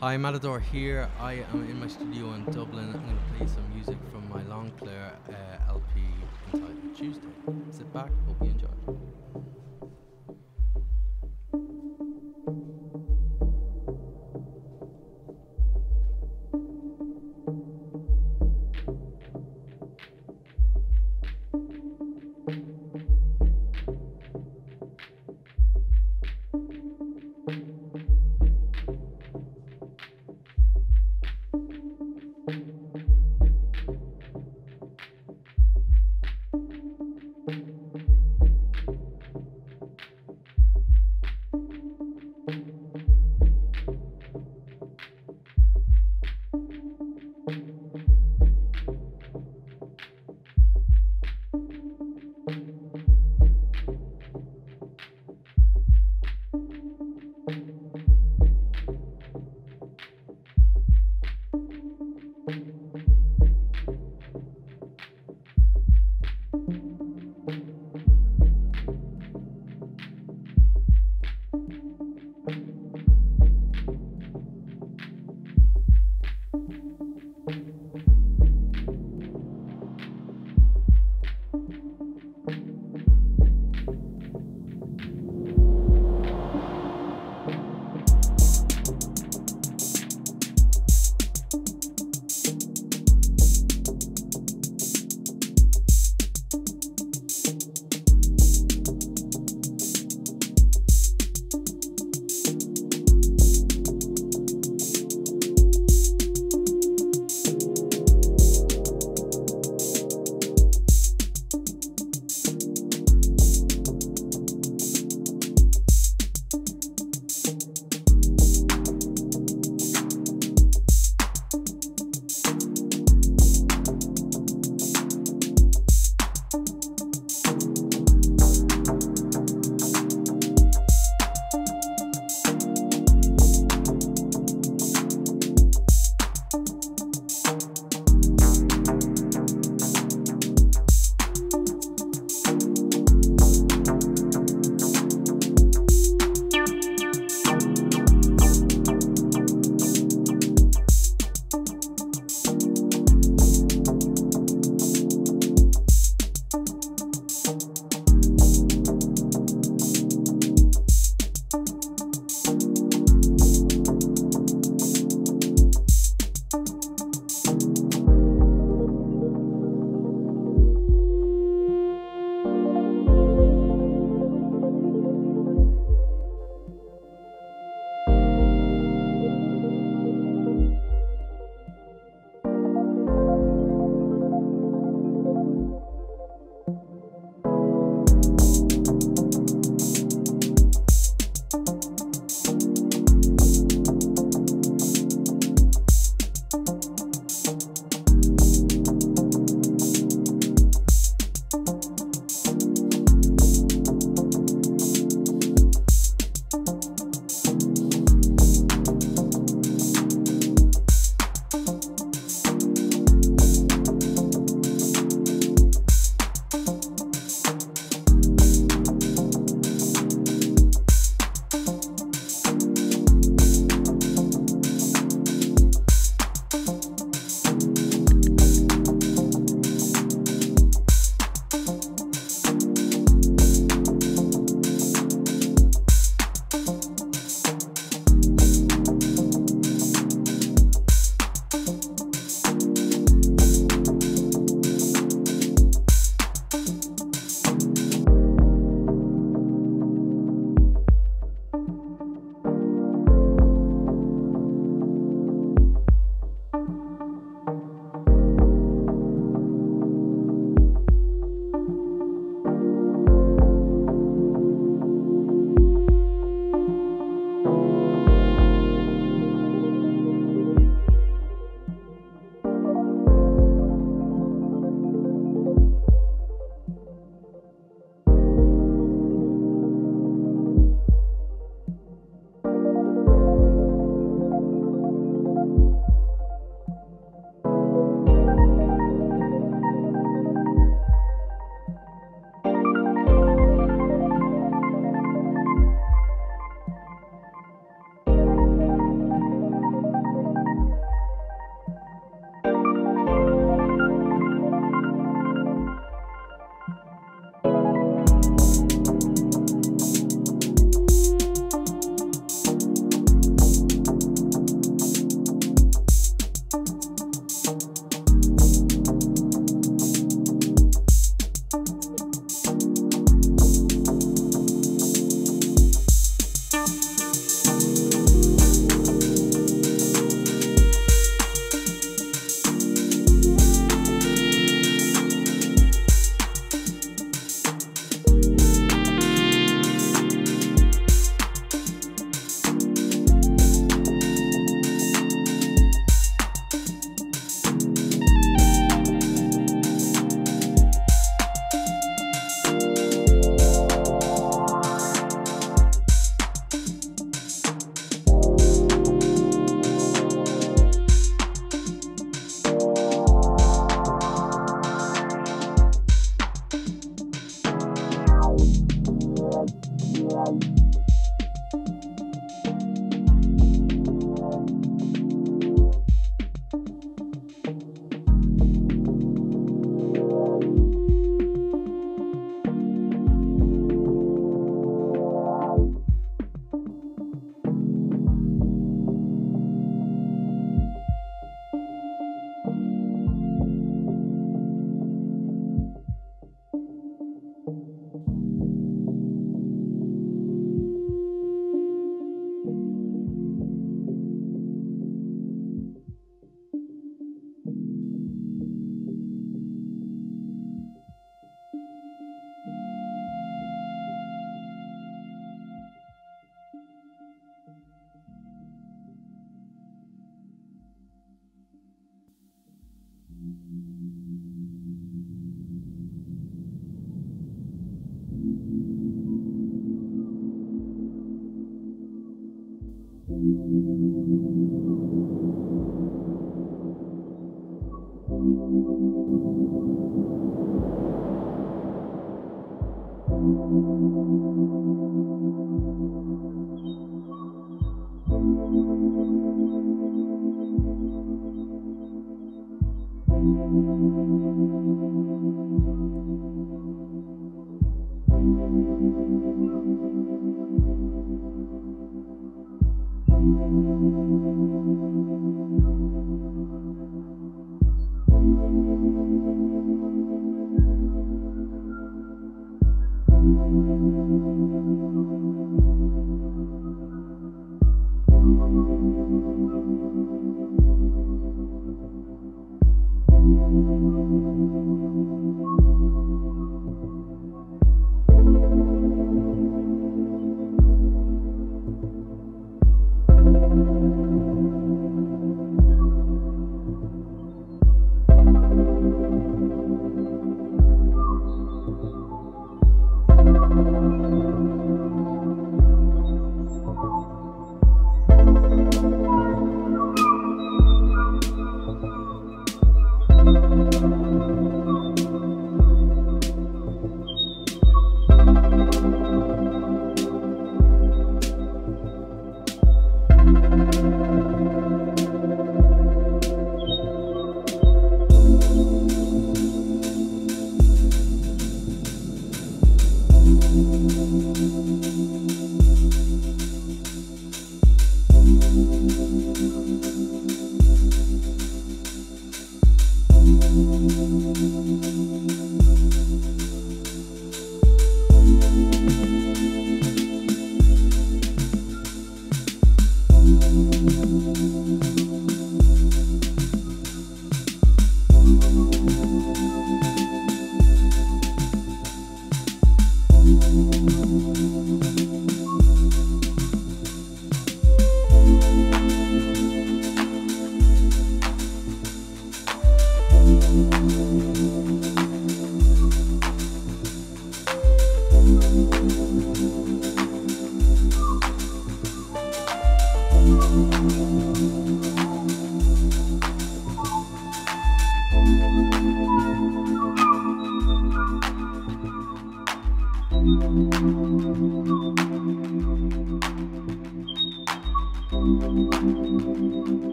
Hi, Matador here. I am in my studio in Dublin. I'm going to play some music from my Longclair LP entitled Tuesday. Sit back, hope you enjoy.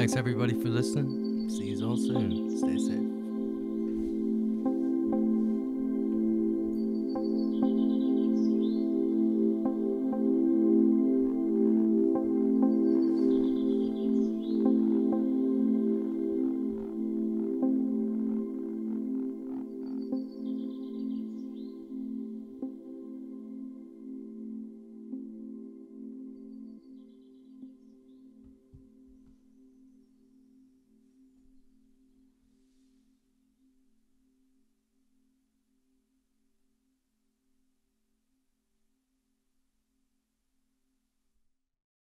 Thanks everybody for listening. See you all soon. Stay safe.